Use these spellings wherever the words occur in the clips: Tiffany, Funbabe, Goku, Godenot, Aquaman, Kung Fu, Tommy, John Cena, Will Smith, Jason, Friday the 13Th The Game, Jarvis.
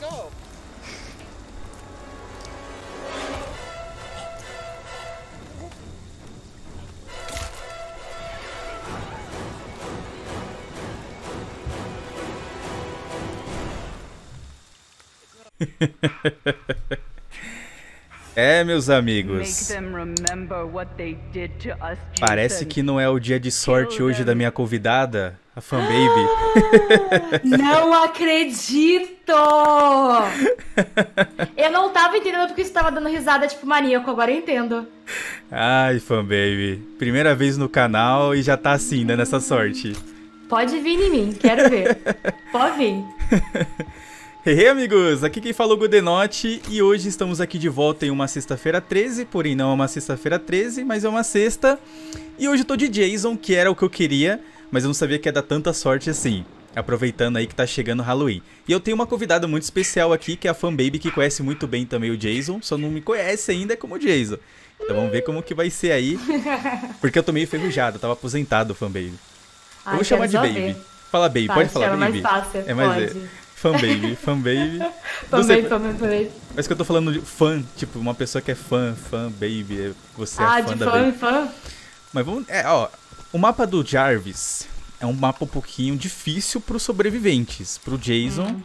go. É, meus amigos, parece que não é o dia de sorte hoje da minha convidada, a Funbabe. Não acredito! Eu não tava entendendo porque você tava dando risada tipo maníaco, agora eu entendo. Ai, Funbabe, primeira vez no canal e já tá assim, dando essa sorte. Pode vir em mim, quero ver. Pode vir. Hey, amigos, aqui quem falou Godenot e hoje estamos aqui de volta em uma sexta-feira 13, porém não é uma sexta-feira 13, mas é uma sexta. E hoje eu tô de Jason, que era o que eu queria, mas eu não sabia que ia dar tanta sorte assim, aproveitando aí que tá chegando o Halloween. E eu tenho uma convidada muito especial aqui, que é a Funbabe, que conhece muito bem também o Jason, só não me conhece ainda como Jason. Então vamos ver como que vai ser aí, porque eu tô meio enferrujado, eu tava aposentado, Funbabe. Eu vou chamar de Baby. Fala, Baby, pode falar, Baby. É mais fácil, pode. Funbabe, Funbabe. Funbabe. Parece que eu tô falando de fã, tipo, uma pessoa que é fã, Funbabe, você é fã da Baby. Fã. Mas vamos, ó, o mapa do Jarvis é um mapa um pouquinho difícil pros sobreviventes, pro Jason.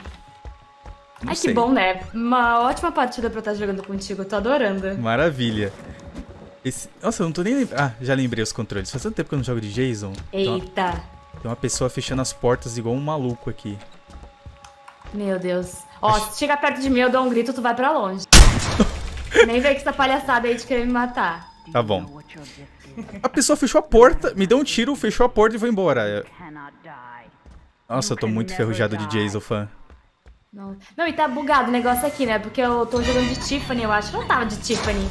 Ai, sei. Que bom, né? Uma ótima partida pra eu estar jogando contigo, eu tô adorando. Maravilha. Esse... Nossa, eu não tô nem lembrando. Ah, já lembrei os controles. Faz tanto tempo que eu não jogo de Jason. Eita. Tem uma pessoa fechando as portas igual um maluco aqui. Meu Deus. Ó, se chegar perto de mim, eu dou um grito, tu vai pra longe. Nem vem com essa palhaçada aí de querer me matar. Tá bom. A pessoa fechou a porta, me deu um tiro, fechou a porta e foi embora. Nossa, eu tô muito enferrujado de Jason, fã. Não, e tá bugado o negócio aqui, né? Porque eu tô jogando de Tiffany, eu acho. Não tava de Tiffany.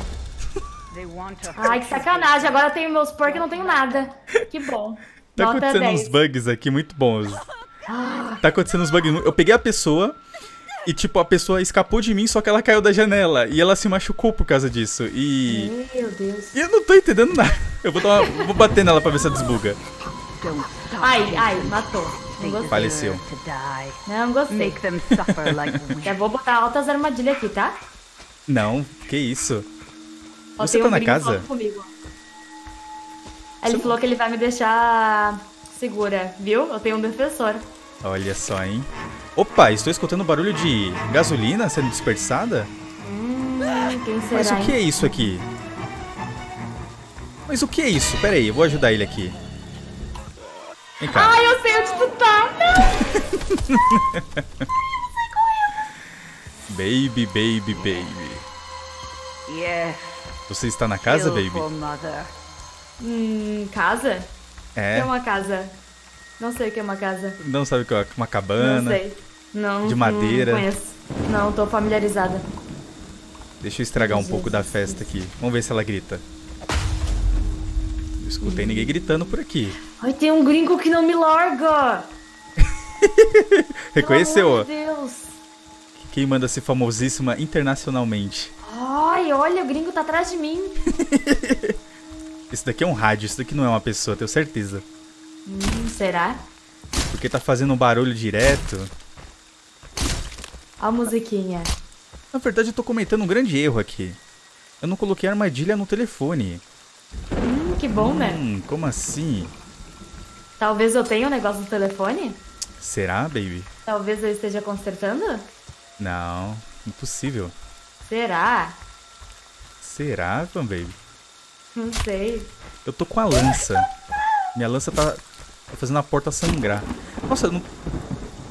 Ai, que sacanagem. Agora eu tenho meus porcos e não tenho nada. Que bom. Tá acontecendo uns bugs aqui muito bons. Tá acontecendo uns bugs. Eu peguei a pessoa e, tipo, a pessoa escapou de mim, só que ela caiu da janela e ela se machucou por causa disso. E... Meu Deus. E eu não tô entendendo nada. Eu vou, vou bater nela pra ver se ela desbuga. Ai, ai, matou. Faleceu. Não gostei. Já vou botar altas armadilhas aqui, tá? Não, que isso. Você tá na casa? Ele falou que ele vai me deixar... segura, viu? Eu tenho um defensor. Olha só, hein? Opa, estou escutando barulho de gasolina sendo dispersada? Quem será, mas o que é isso aqui? Mas o que é isso? Pera aí, eu vou ajudar ele aqui. Vem cá. Ai, eu sei onde tu tá! Não! Baby, baby, baby. Você está na casa, baby? Casa? É. O que é uma casa? Não sei o que é uma casa. Não sabe o que é uma cabana? Não sei. Não, de madeira. Não conheço. Não, tô familiarizada. Deixa eu estragar um pouco da festa aqui. Vamos ver se ela grita. Não escutei ninguém gritando por aqui. Ai, tem um gringo que não me larga. Reconheceu, ó. Meu Deus. Quem manda ser famosíssima internacionalmente. Ai, olha, o gringo tá atrás de mim. Isso daqui é um rádio, isso daqui não é uma pessoa, tenho certeza. Será? Porque tá fazendo um barulho direto. Ó a musiquinha. Na verdade eu tô cometendo um grande erro aqui. Eu não coloquei armadilha no telefone. Que bom, né? Como assim? Talvez eu tenha um negócio no telefone? Será, baby? Talvez eu esteja consertando? Não, impossível. Será? Será, Funbabe? Não sei. Eu tô com a lança. Minha lança tá fazendo a porta sangrar. Nossa, não...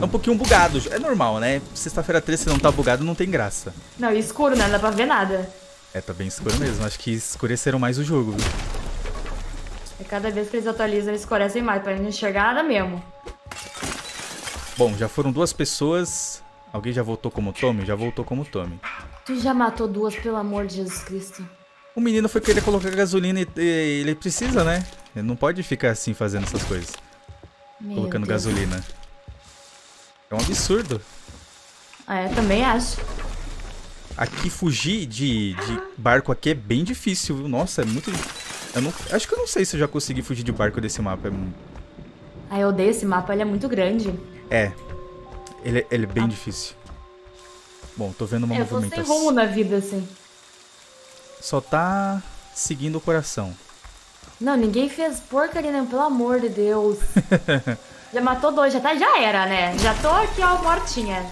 é um pouquinho bugado. É normal, né? Sexta-feira 13, se não tá bugado, não tem graça. Não, e escuro, né? Não dá pra ver nada. É, tá bem escuro mesmo. Acho que escureceram mais o jogo. É, cada vez que eles atualizam, eles escurecem mais pra não enxergar nada mesmo. Bom, já foram duas pessoas. Alguém já voltou como Tommy? Já voltou como Tommy. Tu já matou duas, pelo amor de Jesus Cristo. O menino foi querer colocar gasolina e ele precisa, né? Ele não pode ficar assim fazendo essas coisas. Meu colocando Deus. Gasolina. É um absurdo. É, também acho. Aqui fugir de barco aqui é bem difícil, viu? Nossa, é muito... Eu não... Acho que eu não sei se eu já consegui fugir de barco desse mapa. Ah, eu odeio esse mapa, ele é muito grande. É. Ele é bem difícil. Bom, tô vendo uma movimentação. Eu tô sem rumo na vida, assim. Só tá seguindo o coração. Não, ninguém fez porcaria, né? Pelo amor de Deus. Já matou dois, já tá, já era, né? Já tô aqui, ó, mortinha.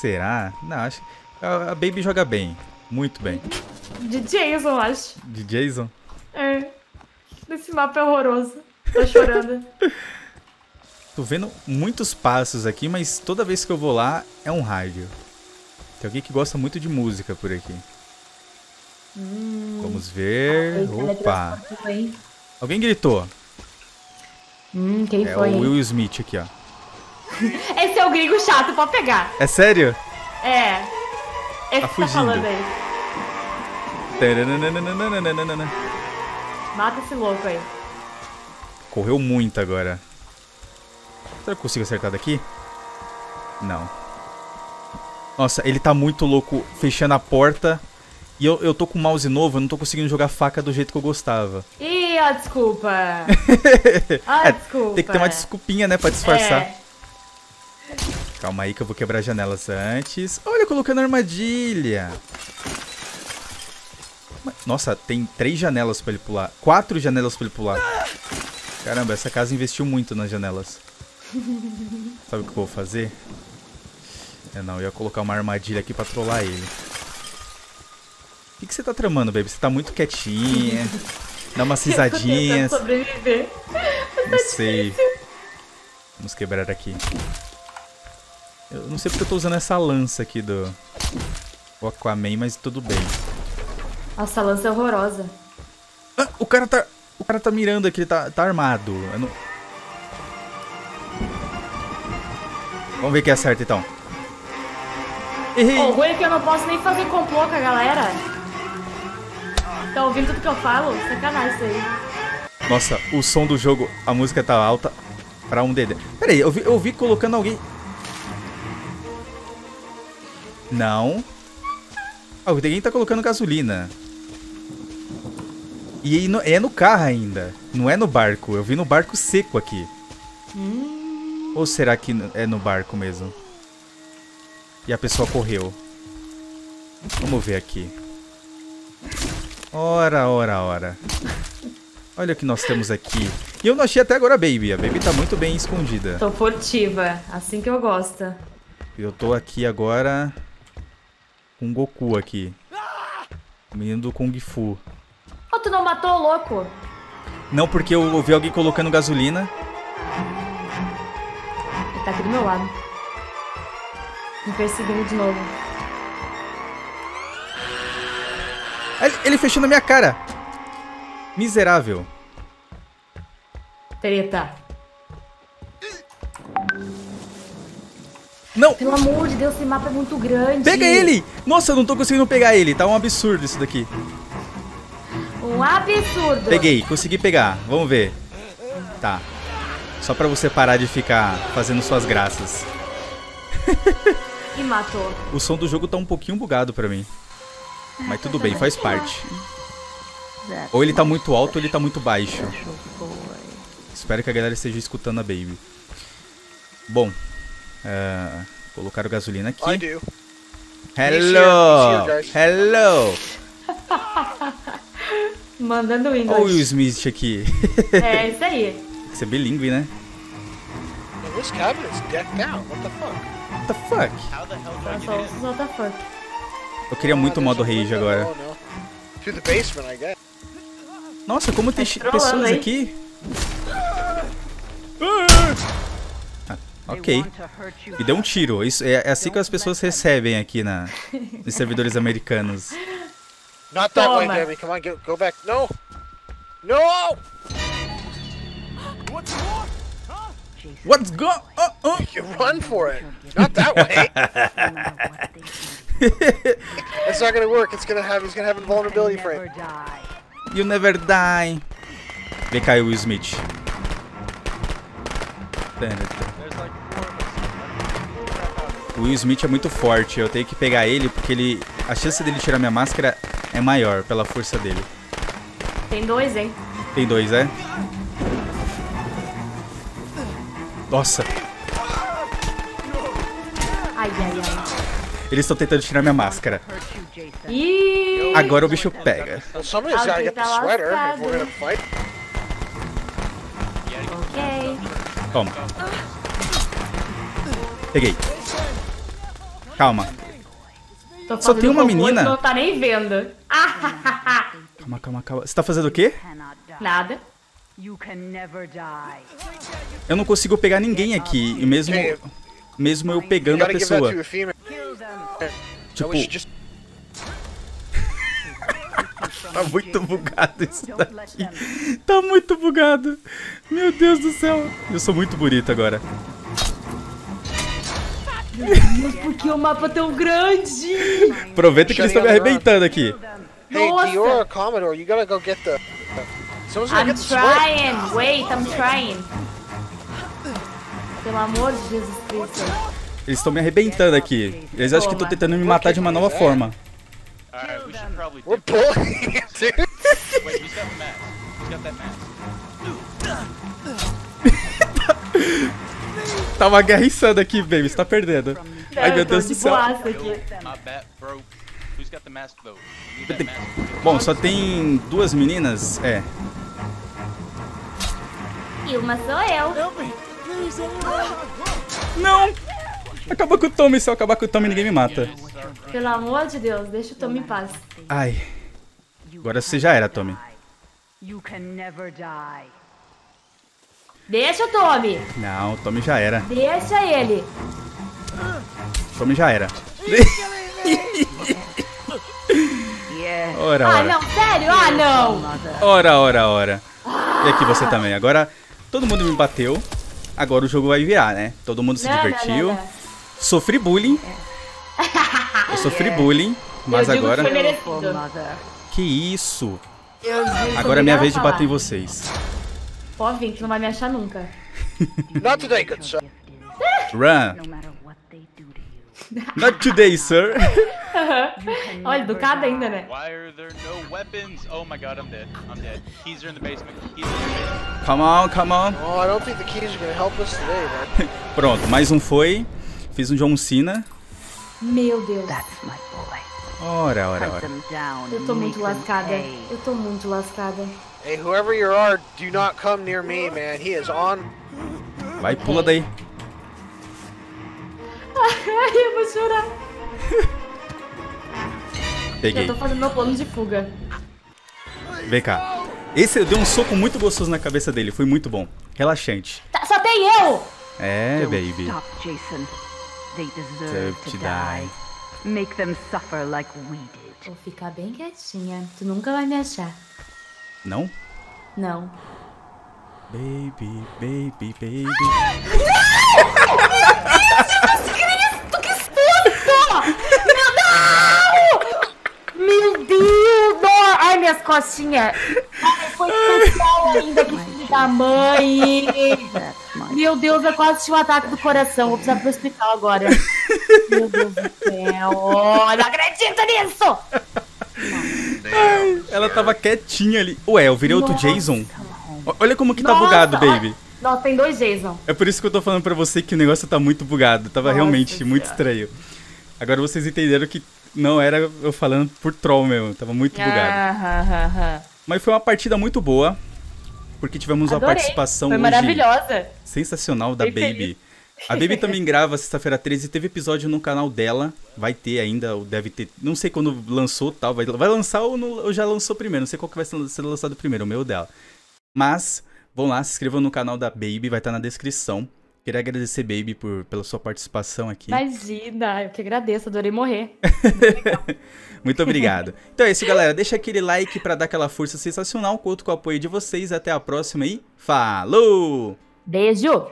Será? Não, acho... A Baby joga bem. Muito bem. De Jason, acho. De Jason? É. Esse mapa é horroroso. Tô chorando. Tô vendo muitos passos aqui, mas toda vez que eu vou lá, é um rádio. Tem alguém que gosta muito de música por aqui. Vamos ver... Opa! Alguém gritou. Quem foi? É o Will Smith aqui, ó. Esse é o gringo chato, pode pegar. É sério? É. Esse tá fugindo. Tá falando aí. Mata esse louco aí. Correu muito agora. Será que eu consigo acertar daqui? Não. Nossa, ele tá muito louco fechando a porta. E eu tô com o mouse novo, eu não tô conseguindo jogar faca do jeito que eu gostava. Ih, ó, desculpa. Desculpa. Tem que ter uma desculpinha, né, pra disfarçar. É. Calma aí que eu vou quebrar janelas antes. Olha, colocando armadilha. Nossa, tem 3 janelas pra ele pular. 4 janelas pra ele pular. Caramba, essa casa investiu muito nas janelas. Sabe o que eu vou fazer? Eu ia colocar uma armadilha aqui pra trollar ele. O que, que você tá tramando, baby? Você tá muito quietinha. Dá umas risadinhas. Eu tô tentando sobreviver. Não sei. Vamos quebrar aqui. Eu não sei porque eu tô usando essa lança aqui do Aquaman, mas tudo bem. Nossa, a lança é horrorosa. Ah, o cara tá mirando aqui, ele tá armado. Não... Vamos ver quem acerta então. Errei. O ruim é que eu não posso nem fazer complô com a galera. Tá ouvindo tudo que eu falo? Sacanagem isso aí. Nossa, o som do jogo, a música tá alta pra um dedé. Pera aí, eu vi colocando alguém... Não. Ah, alguém tá colocando gasolina. E aí é no carro ainda. Não é no barco. Eu vi no barco seco aqui. Ou será que é no barco mesmo? E a pessoa correu. Vamos ver aqui. Ora. Olha o que nós temos aqui. E eu não achei até agora a Baby. A Baby tá muito bem escondida. Tô furtiva. Assim que eu gosto. Eu tô aqui agora com o Goku aqui. O menino do Kung Fu. Oh, tu não matou o louco? Não, porque eu ouvi alguém colocando gasolina. Ele tá aqui do meu lado. Me perseguindo de novo. Ele fechou na minha cara. Miserável. Treta. Não. Pelo amor de Deus, esse mapa é muito grande. Pega ele. Nossa, eu não tô conseguindo pegar ele. Tá um absurdo isso daqui. Um absurdo. Peguei, consegui pegar. Vamos ver. Tá. Só pra você parar de ficar fazendo suas graças. E matou. O som do jogo tá um pouquinho bugado pra mim. Mas tudo bem, faz parte. Ou ele tá muito alto ou ele tá muito baixo. Espero que a galera esteja escutando a Baby. Bom, colocaram gasolina aqui. Hello. Mandando inglês. Olha o Will Smith aqui. É, isso aí. Tem que ser bilíngue, né? This cabinet is decked out. What the fuck? What the fuck? How the hell did I get in? What the fuck? Eu queria muito o modo rage agora. To the basement, I guess. Nossa, como tem pessoas aqui? Ok. E deu um tiro. Isso é assim que as pessoas recebem aqui nos servidores americanos. Not that way, baby. Come on, go back. No. No. What's wrong? What's going on? You can run for it. Not that way. It's not gonna work. It's gonna have invulnerability frame. You never die. Vem cá, Will Smith. O Will Smith é muito forte. Eu tenho que pegar ele porque ele, a chance dele tirar minha máscara é maior pela força dele. Tem 2, hein? Tem 2, é? Nossa. Ai, ai, ai. Eles estão tentando tirar minha máscara. Ih! Agora o bicho pega. Ok. Toma. Peguei. Calma. Só tem uma menina. Não tá nem vendo. Calma, calma, calma. Você tá fazendo o quê? Nada. Eu não consigo pegar ninguém aqui. E mesmo eu pegando a pessoa. Tipo... Tá muito bugado isso daqui. Tá muito bugado. Meu Deus do céu. Eu sou muito bonito agora. Mas por que o mapa é tão grande? Aproveita que eles estão me arrebentando aqui. Nossa. Hey, Dior, Commodore, you gotta go get the... I'm trying. Wait, I'm trying. Pelo amor de Jesus Cristo. Eles estão me arrebentando aqui. Eles acham que estão tentando me matar de uma nova forma. Tá uma guerra insana aqui, baby. Você tá perdendo. Ai, meu Deus do céu. Bom, só tem duas meninas. É. E uma sou eu. Não! Acabou com o Tommy. Se eu acabar com o Tommy, ninguém me mata. Pelo amor de Deus, deixa o Tommy em paz. Ai. Agora você já era, Tommy. Deixa o Tommy. Não, o Tommy já era. Deixa ele. O Tommy já era. Ora, ora. Ah, não, sério? Ah, não. Ora, ora, ora. E aqui você também. Agora, todo mundo me bateu. Agora o jogo vai virar, né? Todo mundo se divertiu. Não, não. Sofri bullying. Eu sofri bullying, mas eu digo agora... Que isso? Agora é minha vez de bater em vocês. Pode vir, que não vai me achar nunca. Not today, good sir. Run. Not today, sir. Olha, educada ainda, né? Come on, come on. Pronto, mais um foi. Fiz um John Cena. Meu Deus. Ora, ora, ora. Eu tô muito lascada. Eu tô muito lascada. Hey, whoever you are, do not come near me, man. He is on. Vai, pula daí. Ai, eu vou chorar. Peguei. Eu tô fazendo meu plano de fuga. Vem cá. Esse eu dei um soco muito gostoso na cabeça dele. Foi muito bom. Relaxante. Tá, só tem eu! É, baby. Vou ficar bem quietinha. Tu nunca vai me achar. Não? Não. Baby, baby, baby. Ah, não! Meu Deus, Cristo, que susto! Meu Deus! Ai, minhas costinhas. Ai, foi especial ainda, que filho da mãe. Meu Deus, eu quase tive um ataque do coração. Vou precisar pro hospital agora. Meu Deus do céu. Oh, não acredito nisso! Ai, ela tava quietinha ali. Ué, eu virei outro Jason? Olha como que tá bugado, baby. Nossa, tem dois Jason. É por isso que eu tô falando pra você que o negócio tá muito bugado. Tava realmente muito estranho. Agora vocês entenderam que não era eu falando por troll mesmo. Tava muito bugado. Mas foi uma partida muito boa. Porque tivemos uma participação hoje maravilhosa. Sensacional da baby. A Baby também grava sexta-feira 13, teve episódio no canal dela, vai ter ainda, ou deve ter, não sei quando lançou tal, vai lançar ou, não, ou já lançou primeiro, não sei qual que vai ser lançado primeiro, o meu ou dela. Mas, vão lá, se inscrevam no canal da Baby, vai estar na descrição. Queria agradecer, Baby, pela sua participação aqui. Imagina, eu que agradeço, adorei morrer. Muito obrigado. Então é isso, galera, deixa aquele like pra dar aquela força sensacional, conto com o apoio de vocês, até a próxima e falou! Beijo!